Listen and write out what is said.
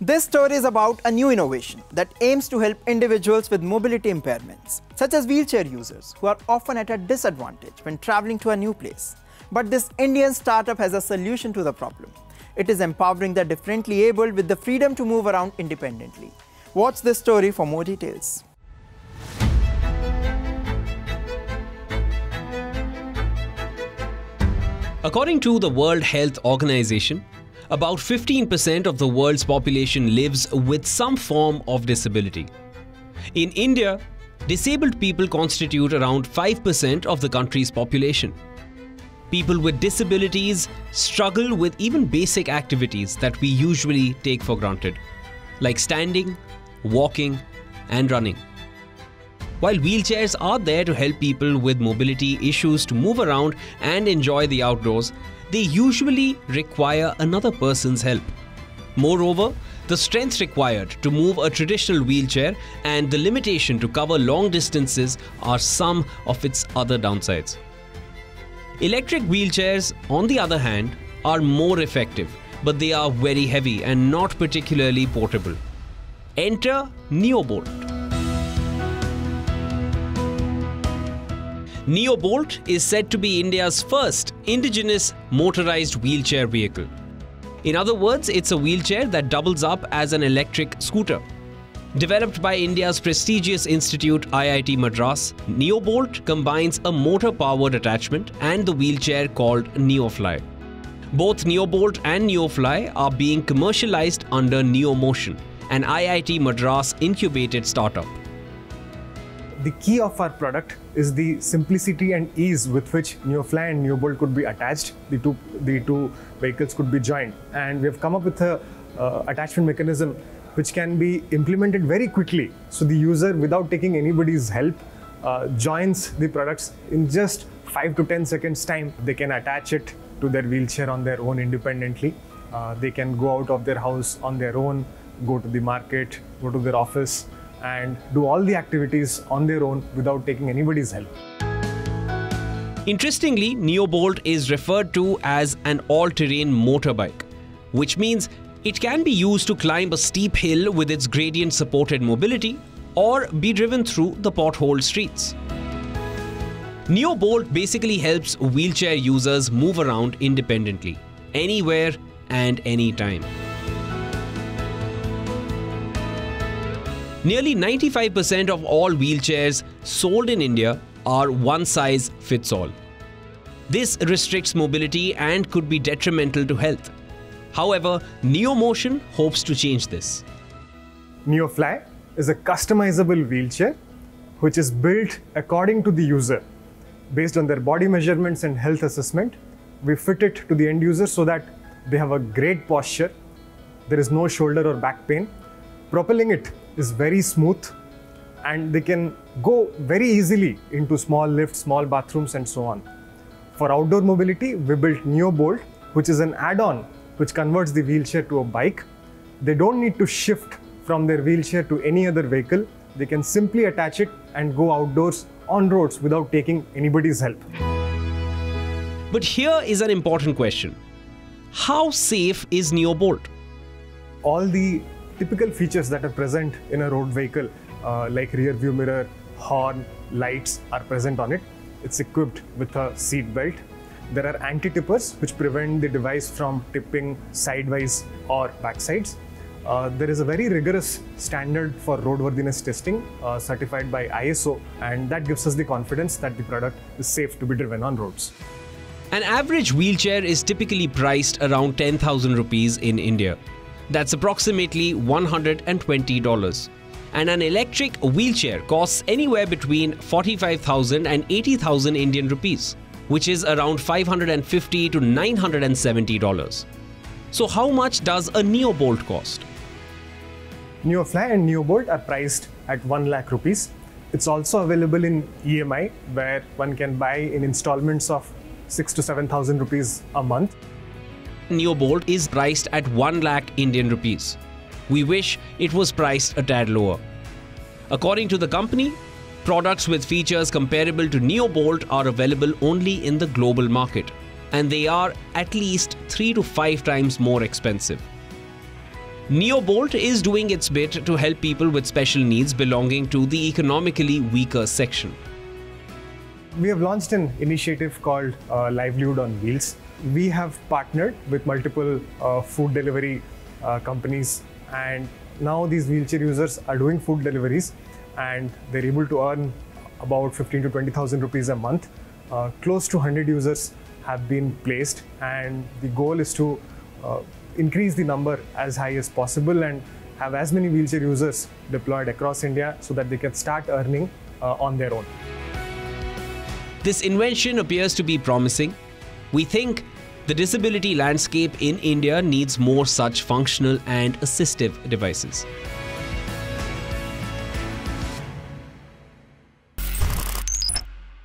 This story is about a new innovation that aims to help individuals with mobility impairments, such as wheelchair users, who are often at a disadvantage when traveling to a new place. But this Indian startup has a solution to the problem. It is empowering the differently abled with the freedom to move around independently. Watch this story for more details. According to the World Health Organization, about 15% of the world's population lives with some form of disability. In India, disabled people constitute around 5% of the country's population. People with disabilities struggle with even basic activities that we usually take for granted, like standing, walking, and running. While wheelchairs are there to help people with mobility issues to move around and enjoy the outdoors, they usually require another person's help. Moreover, the strength required to move a traditional wheelchair and the limitation to cover long distances are some of its other downsides. Electric wheelchairs, on the other hand, are more effective, but they are very heavy and not particularly portable. Enter NeoBolt. NeoBolt is said to be India's first indigenous motorized wheelchair vehicle. In other words, it's a wheelchair that doubles up as an electric scooter. Developed by India's prestigious institute IIT Madras, NeoBolt combines a motor-powered attachment and the wheelchair called Neofly. Both NeoBolt and Neofly are being commercialized under NeoMotion, an IIT Madras incubated startup. The key of our product is the simplicity and ease with which Neofly and NeoBolt could be attached. The two vehicles could be joined, and we have come up with a attachment mechanism which can be implemented very quickly. So the user, without taking anybody's help, joins the products in just 5 to 10 seconds time. They can attach it to their wheelchair on their own independently. They can go out of their house on their own, go to the market, go to their office, and do all the activities on their own without taking anybody's help. Interestingly, NeoBolt is referred to as an all-terrain motorbike, which means it can be used to climb a steep hill with its gradient-supported mobility or be driven through the pothole streets. NeoBolt basically helps wheelchair users move around independently, anywhere and anytime. Nearly 95% of all wheelchairs sold in India are one-size-fits-all. This restricts mobility and could be detrimental to health. However, NeoMotion hopes to change this. NeoFly is a customizable wheelchair which is built according to the user. Based on their body measurements and health assessment, we fit it to the end user so that they have a great posture. There is no shoulder or back pain. Propelling it is very smooth, and they can go very easily into small lifts, small bathrooms, and so on. For outdoor mobility, we built NeoBolt, which is an add-on which converts the wheelchair to a bike. They don't need to shift from their wheelchair to any other vehicle. They can simply attach it and go outdoors on roads without taking anybody's help. But here is an important question. How safe is NeoBolt? All the typical features that are present in a road vehicle, like rear view mirror, horn, lights, are present on it. It's equipped with a seat belt. There are anti-tippers which prevent the device from tipping sideways or backsides. There is a very rigorous standard for roadworthiness testing certified by ISO, and that gives us the confidence that the product is safe to be driven on roads. An average wheelchair is typically priced around 10,000 rupees in India. That's approximately $120. And an electric wheelchair costs anywhere between 45,000 and 80,000 Indian rupees, which is around $550 to $970. So how much does a NeoBolt cost? NeoFly and NeoBolt are priced at 1 lakh rupees. It's also available in EMI, where one can buy in installments of 6 to 7,000 rupees a month. NeoBolt is priced at 1 lakh Indian rupees. We wish it was priced a tad lower. According to the company, products with features comparable to NeoBolt are available only in the global market, and they are at least 3 to 5 times more expensive. NeoBolt is doing its bit to help people with special needs belonging to the economically weaker section. We have launched an initiative called Livelihood on Wheels. We have partnered with multiple food delivery companies, and now these wheelchair users are doing food deliveries and they're able to earn about 15,000 to 20,000 rupees a month. Close to 100 users have been placed, and the goal is to increase the number as high as possible and have as many wheelchair users deployed across India so that they can start earning on their own. This invention appears to be promising. We think the disability landscape in India needs more such functional and assistive devices.